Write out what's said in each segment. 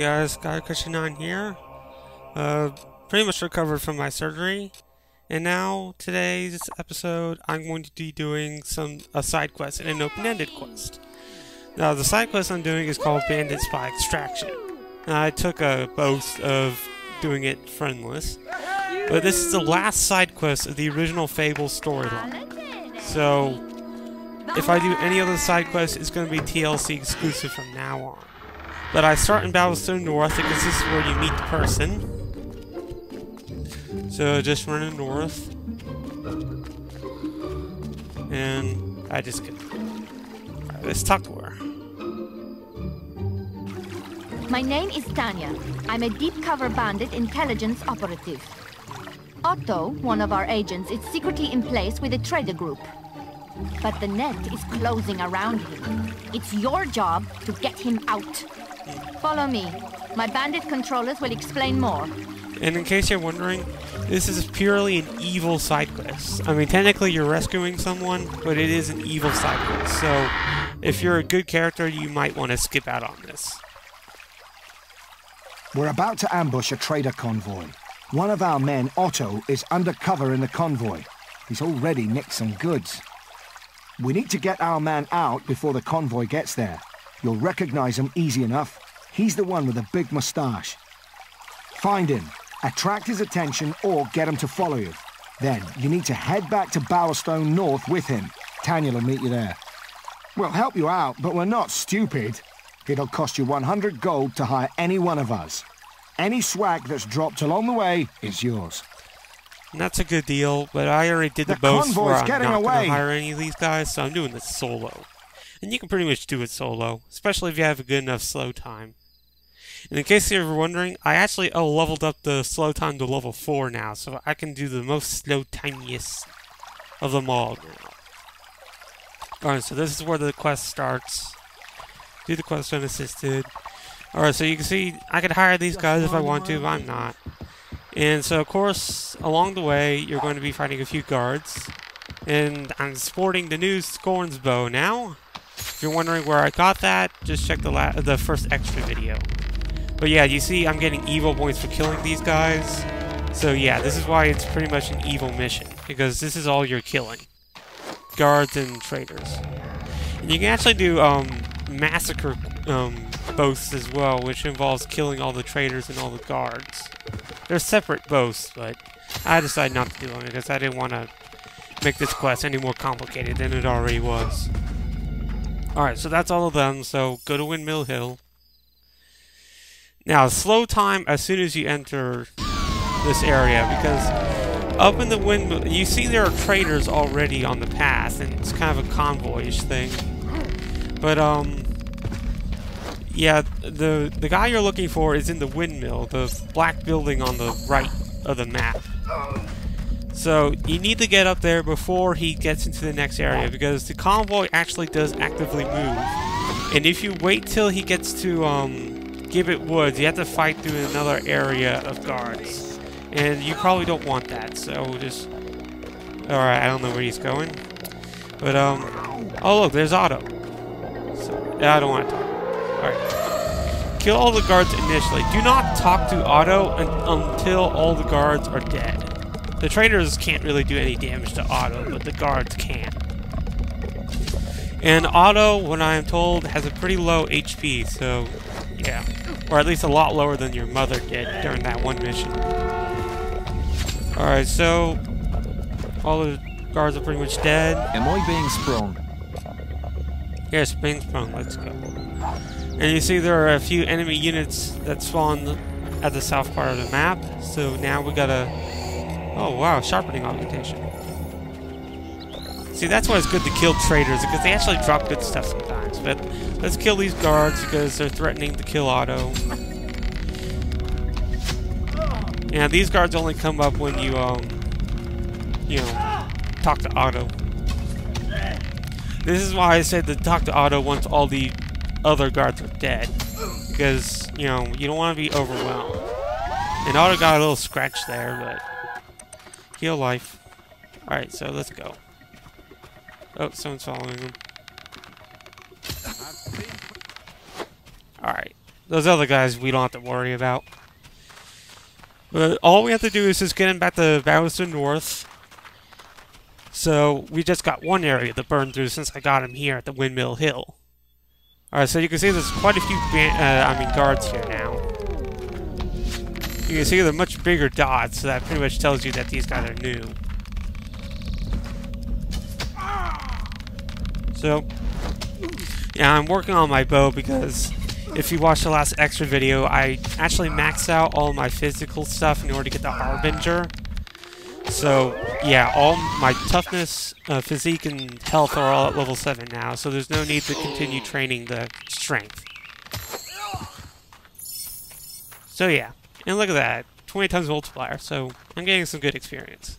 guys, Gaiacrusher9 here. Pretty much recovered from my surgery, and now today's episode I'm going to be doing a side quest and an open-ended quest. Now the side quest I'm doing is called Bandits by Extraction. Now, I took a boast of doing it friendless, but this is the last side quest of the original Fable storyline. So if I do any other side quest, it's going to be TLC exclusive from now on. But I start in Bowerstone North because this is where you meet the person. So just running north, and I just go. Right, let's talk to her. My name is Tanya. I'm a deep cover bandit intelligence operative. Otto, one of our agents, is secretly in place with a trader group. But the net is closing around him. It's your job to get him out. Follow me. My bandit controllers will explain more. And in case you're wondering, this is purely an evil side quest. I mean, technically you're rescuing someone, but it is an evil side quest. So if you're a good character, you might want to skip out on this. We're about to ambush a trader convoy. One of our men, Otto, is undercover in the convoy. He's already nicked some goods. We need to get our man out before the convoy gets there. You'll recognize him easy enough. He's the one with a big mustache. Find him, attract his attention, or get him to follow you. Then you need to head back to Bowerstone North with him. Tanya will meet you there. We'll help you out, but we're not stupid. It'll cost you 100 gold to hire any one of us. Any swag that's dropped along the way is yours. And that's a good deal, but I already did the boast where I'm not going to hire any of these guys, so I'm doing this solo. And you can pretty much do it solo, especially if you have a good enough slow time. And in case you're wondering, I actually leveled up the slow time to level 4 now, so I can do the most slow tiniest of them all now. Alright, so this is where the quest starts. Do the quest unassisted. Alright, so you can see I could hire these guys if I want to, but I'm not. And so, of course, along the way, you're going to be fighting a few guards. And I'm sporting the new Scorn's Bow now. If you're wondering where I got that, just check the first extra video. But yeah, you see I'm getting evil points for killing these guys. So yeah, this is why it's pretty much an evil mission. Because this is all you're killing. Guards and traitors. And you can actually do massacre boasts as well, which involves killing all the traitors and all the guards. They're separate boasts, but I decided not to do them because I didn't want to make this quest any more complicated than it already was. Alright, so that's all of them, so go to Windmill Hill. Now, slow time as soon as you enter this area, because up in the windmill, you see there are traitors already on the path, and it's kind of a convoy-ish thing. But, yeah, the guy you're looking for is in the windmill, the black building on the right of the map. So you need to get up there before he gets into the next area, because the convoy actually does actively move. And if you wait till he gets to Gibbet Woods, you have to fight through another area of guards. And you probably don't want that, so just... Alright, I don't know where he's going. But, oh look, there's Otto. So, I don't want to talk. Alright. Kill all the guards initially. Do not talk to Otto until all the guards are dead. The traitors can't really do any damage to Otto, but the guards can. And Otto, when I am told, has a pretty low HP, so yeah. Or at least a lot lower than your mother did during that one mission. Alright, so all the guards are pretty much dead. Am I being sprung? Yes, being sprung. Let's go. And you see there are a few enemy units that spawn at the south part of the map, so now we gotta... Oh wow, sharpening augmentation. See, that's why it's good to kill traitors, because they actually drop good stuff sometimes, but let's kill these guards because they're threatening to kill Otto. Yeah, these guards only come up when you, talk to Otto. This is why I said to talk to Otto once all the other guards are dead, because you don't want to be overwhelmed. And Otto got a little scratch there, but heal life. All right, so let's go. Oh, someone's following him. All right, Those other guys we don't have to worry about. But all we have to do is just get him back to Bowerstone North. So we just got one area to burn through since I got him here at the Windmill Hill. Alright, so you can see there's quite a few guards here now. You can see they're much bigger dots, so that pretty much tells you that these guys are new. So, yeah, I'm working on my bow because if you watched the last extra video, I actually maxed out all my physical stuff in order to get the Harbinger. So, yeah, all my toughness, physique, and health are all at level 7 now, so there's no need to continue training the strength. So, yeah. And look at that. 20 times multiplier, so I'm getting some good experience.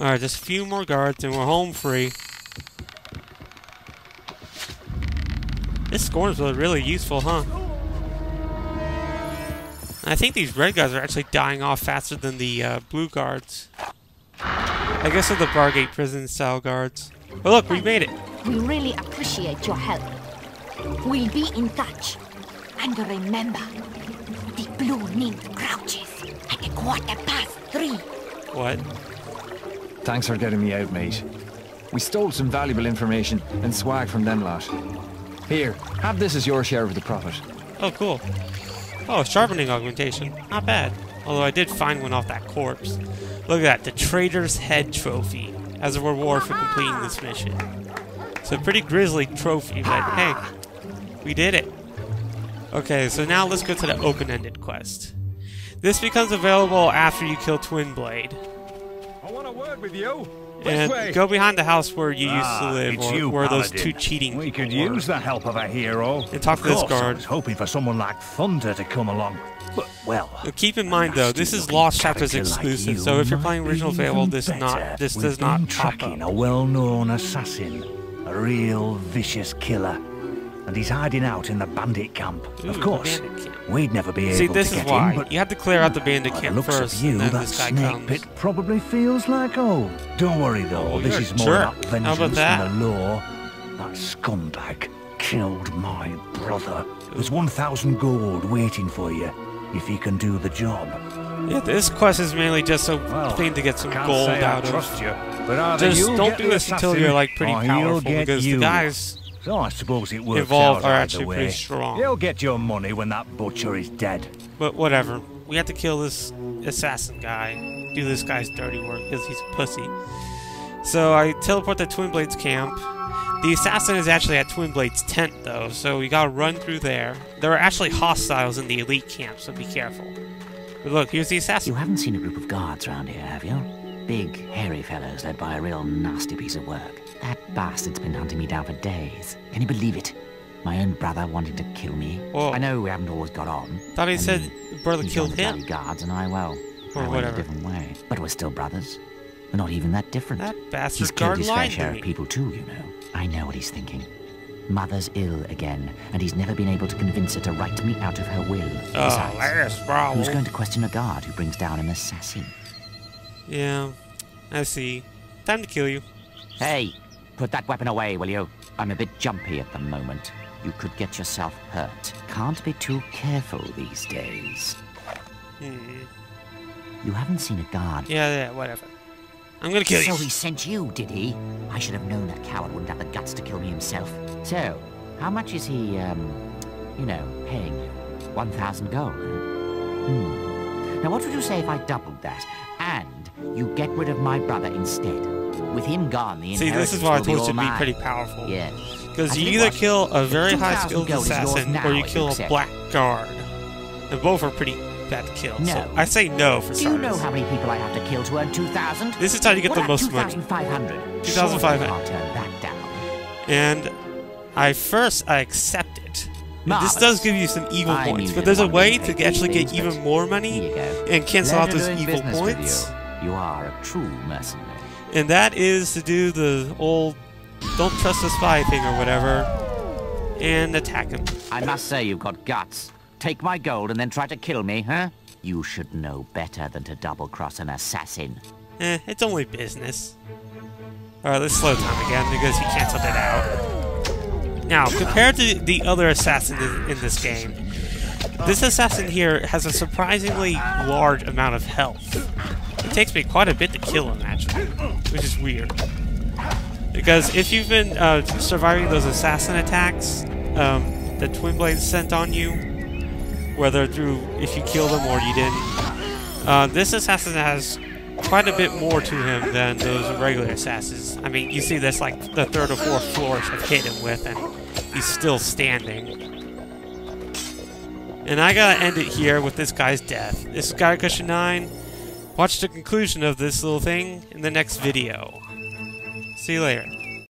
Alright, just a few more guards and we're home free. This Scorn's Bow is really useful, huh? I think these red guys are actually dying off faster than the blue guards. I guess they're the Bargate prison-style guards. Oh look, we made it! We really appreciate your help. We'll be in touch. And remember, the blue nymph crouches at a 3:15. What? Thanks for getting me out, mate. We stole some valuable information and swag from them lot. Here, have this as your share of the profit. Oh, cool. Oh, sharpening augmentation. Not bad. Although I did find one off that corpse. Look at that, the Traitor's Head Trophy as a reward for completing this mission. It's a pretty grisly trophy, but hey, we did it. Okay, so now let's go to the open-ended quest. This becomes available after you kill Twinblade. I want a word with you. And go behind the house where you used to live, or you, where those two cheating people were. We could use the help of a hero. And talk to this guard. I was hoping for someone like Thunder to come along. But, well, keep in mind though, this is Lost Chapters exclusive, like so if you're playing original Fable, this does not pop up. A well-known assassin, a real vicious killer. And he's hiding out in the bandit camp. Ooh, of course, we'd never be able to get him, but you have to clear out the bandit camp first, and then this guy comes. Snake pit probably feels like home. Don't worry though, this is more about vengeance than the law. That scumbag killed my brother. There's 1,000 gold waiting for you if he can do the job. Yeah, this quest is mainly just a thing to get some gold out of. Just don't do this until you're like pretty powerful, because the guys. So I suppose it works out either way. You'll get your money when that butcher is dead. But whatever. We have to kill this assassin guy. Do this guy's dirty work because he's a pussy. So I teleport to Twinblade's camp. The assassin is actually at Twinblade's tent though, so we gotta run through there. There are actually hostiles in the elite camp, so be careful. But look, here's the assassin. You haven't seen a group of guards around here, have you? Big, hairy fellows led by a real nasty piece of work. That bastard's been hunting me down for days. Can you believe it? My own brother wanted to kill me. Whoa. I know we haven't always got on. Thought he said brother killed him. Guards and I, well, or I went a different way. But we're still brothers. We're not even that different. That bastard he's killed his fair share of people too, you know. I know what he's thinking. Mother's ill again, and he's never been able to convince her to write me out of her will. Oh, yes, bro. Who's going to question a guard who brings down an assassin? Yeah, I see. Time to kill you. Hey! Put that weapon away, will you? I'm a bit jumpy at the moment. You could get yourself hurt. Can't be too careful these days. Hmm. You haven't seen a guard. Yeah, whatever. I'm gonna kill you. So he sent you, did he? I should have known that coward wouldn't have the guts to kill me himself. So, how much is he, you know, paying you? 1,000 gold? Hmm. Now what would you say if I doubled that? And you get rid of my brother instead? With him gone, the see, this is why I told you to be pretty powerful. Because you either kill a very high-skilled assassin or you kill a black guard. And both are pretty bad to kill. No. So I say no for starters. Do you know how many people I have to kill to earn 2,000? This is how you get the most money. 2,500. 2,500. And I accept it. This does give you some evil points, but there's a way to actually get even more money and cancel out those evil points. You are a true mercenary. And that is to do the old don't trust the spy thing or whatever, and attack him. I must say you've got guts. Take my gold and then try to kill me, huh? You should know better than to double-cross an assassin. It's only business. Alright, let's slow time again because he canceled it out. Now, compared to the other assassins in this game, this assassin here has a surprisingly large amount of health. It takes me quite a bit to kill him, actually, which is weird. Because if you've been surviving those assassin attacks that Twinblade sent on you, whether through if you killed them or you didn't, this assassin has quite a bit more to him than those regular assassins. I mean, you see this like the third or fourth flourish I've hit him with, and he's still standing. And I gotta end it here with this guy's death. This is Gaiacrusher9. Watch the conclusion of this little thing in the next video. See you later.